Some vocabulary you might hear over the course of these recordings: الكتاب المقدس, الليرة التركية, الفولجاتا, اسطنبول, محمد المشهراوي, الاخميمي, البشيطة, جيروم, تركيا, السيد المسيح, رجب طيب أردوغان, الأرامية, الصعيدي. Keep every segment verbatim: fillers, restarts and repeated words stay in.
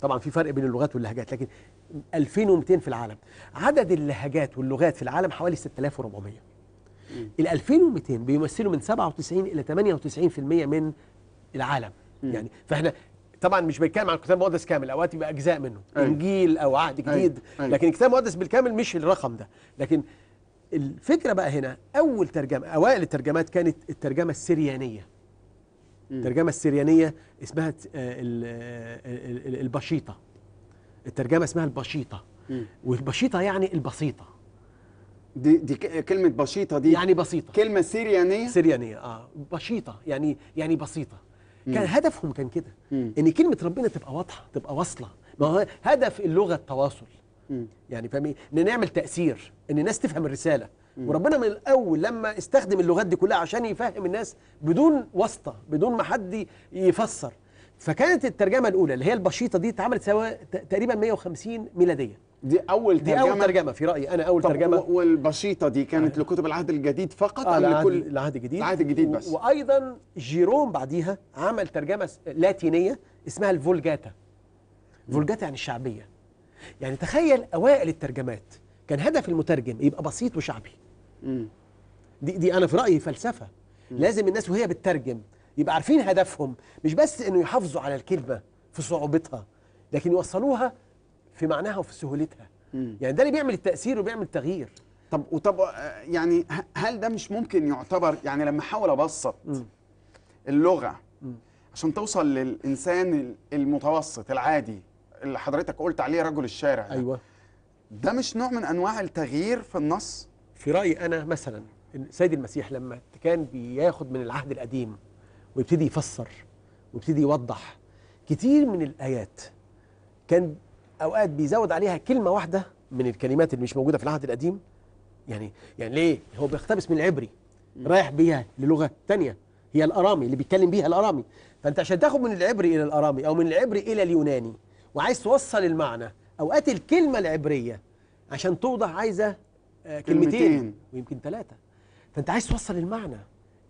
طبعا في فرق بين اللغات واللهجات، لكن ألفين ومئتين في العالم. عدد اللهجات واللغات في العالم حوالي ستة آلاف وأربعمئة. ال ألفين ومئتين بيمثلوا من سبعة وتسعين إلى ثمانية وتسعين بالمئة من العالم. م. يعني فاحنا طبعا مش بيتكلم عن الكتاب المقدس كامل، اوقات يبقى اجزاء منه، أي. انجيل او عهد جديد، أي. أي. لكن الكتاب المقدس بالكامل مش الرقم ده. لكن الفكره بقى هنا، اول ترجمه، اوائل الترجمات كانت الترجمه السريانيه. م. الترجمه السريانيه اسمها البشيطه. الترجمه اسمها البشيطه، م. والبشيطه يعني البسيطه. دي دي كلمه بشيطه دي يعني بسيطه، كلمه سريانيه سريانيه اه بشيطه يعني يعني بسيطه. كان هدفهم كان كده، ان كلمه ربنا تبقى واضحه، تبقى واصله. ما هو هدف اللغه التواصل، م. يعني فاهمين، ان نعمل تاثير، ان الناس تفهم الرساله. م. وربنا من الاول لما استخدم اللغات دي كلها عشان يفهم الناس بدون واسطه، بدون ما حد يفسر. فكانت الترجمه الاولى اللي هي البشيطه دي اتعملت تقريبا مية وخمسين ميلاديه. دي أول ترجمة، دي أول ترجمة في رأيي أنا، أول ترجمة. والبشيطة دي كانت آه. لكتب العهد الجديد فقط آه أم لكل العهد الجديد؟ العهد الجديد بس. وأيضا جيروم بعديها عمل ترجمة لاتينية اسمها الفولجاتا. الفولجاتا يعني الشعبية. يعني تخيل أوائل الترجمات كان هدف المترجم يبقى بسيط وشعبي. م. دي دي أنا في رأيي فلسفة. م. لازم الناس وهي بتترجم يبقى عارفين هدفهم، مش بس إنه يحافظوا على الكلمة في صعوبتها، لكن يوصلوها في معناها وفي سهولتها. مم. يعني ده اللي بيعمل التأثير وبيعمل التغيير. طب وطب يعني هل ده مش ممكن يعتبر، يعني لما احاول ابسط مم. اللغة مم. عشان توصل للإنسان المتوسط العادي اللي حضرتك قلت عليه رجل الشارع ده. ايوه، ده مش نوع من انواع التغيير في النص؟ في رأيي انا مثلا السيد المسيح لما كان بياخد من العهد القديم ويبتدي يفسر ويبتدي يوضح كتير من الآيات، كان اوقات بيزود عليها كلمه واحده من الكلمات اللي مش موجوده في العهد القديم. يعني يعني ليه هو بيقتبس من العبري رايح بيها للغه ثانيه هي الارامي اللي بيتكلم بيها الارامي، فانت عشان تاخد من العبري الى الارامي او من العبري الى اليوناني وعايز توصل المعنى، اوقات الكلمه العبريه عشان توضح عايزه كلمتين ويمكن ثلاثه، فانت عايز توصل المعنى،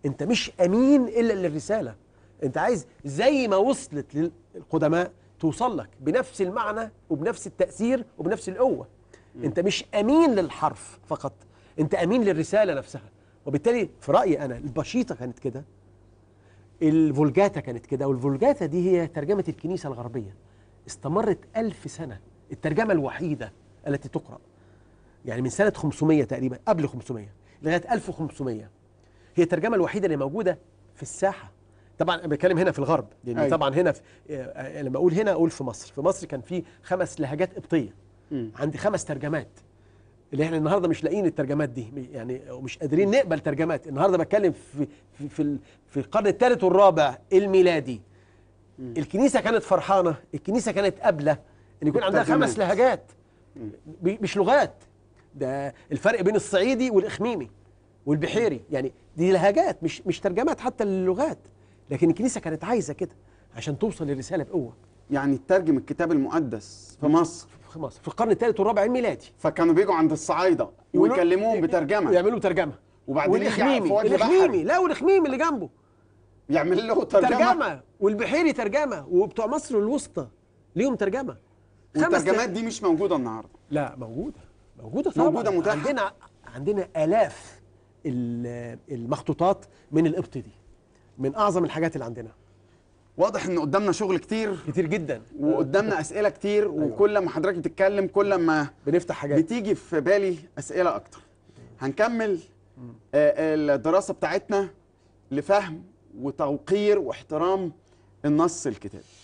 انت مش امين الا للرساله، انت عايز زي ما وصلت للقدماء توصل لك بنفس المعنى وبنفس التأثير وبنفس القوة. م. انت مش امين للحرف فقط، انت امين للرسالة نفسها. وبالتالي في رأيي انا البشيطة كانت كده، الفولجاتا كانت كده. والفولجاتا دي هي ترجمة الكنيسة الغربية، استمرت ألف سنة الترجمة الوحيدة التي تقرأ، يعني من سنة خمسمئة تقريبا، قبل خمسمئة لغاية ألف وخمسمئة، هي الترجمة الوحيدة اللي موجودة في الساحة. طبعا انا بتكلم هنا في الغرب، لان أيوة. طبعا هنا في... لما اقول هنا اقول في مصر. في مصر كان في خمس لهجات قبطيه، م. عندي خمس ترجمات اللي احنا النهارده مش لاقيين الترجمات دي، يعني ومش قادرين نقبل ترجمات. النهارده بتكلم في في في, في القرن الثالث والرابع الميلادي. م. الكنيسه كانت فرحانه، الكنيسه كانت قابله ان يكون عندها خمس لهجات، م. مش لغات. ده الفرق بين الصعيدي والاخميمي والبحيري، يعني دي لهجات مش مش ترجمات حتى للغات. لكن الكنيسة كانت عايزة كده عشان توصل للرسالة بقوة. يعني تترجم الكتاب المقدس في مصر في مصر في القرن الثالث والرابع الميلادي، فكانوا بيجوا عند الصعايدة ويكلموهم بترجمة ويعملوا ترجمة، وبعدين يجي الاخميمي، لا والاخميمي اللي جنبه يعمل له ترجمة, ترجمة والبحيري ترجمة، وبتوع مصر الوسطى ليهم ترجمة. والترجمات دي مش موجودة النهاردة؟ لا موجودة، موجودة طبعا، موجودة متاحة. عندنا عندنا آلاف المخطوطات من القبط دي، من أعظم الحاجات اللي عندنا. واضح إن قدامنا شغل كتير كتير جدا، وقدامنا أسئلة كتير. أيوة. وكل ما حضرتك بتتكلم كل ما بنفتح حاجات بتيجي في بالي أسئلة أكتر. هنكمل الدراسة بتاعتنا لفهم وتوقير واحترام النص الكتابي.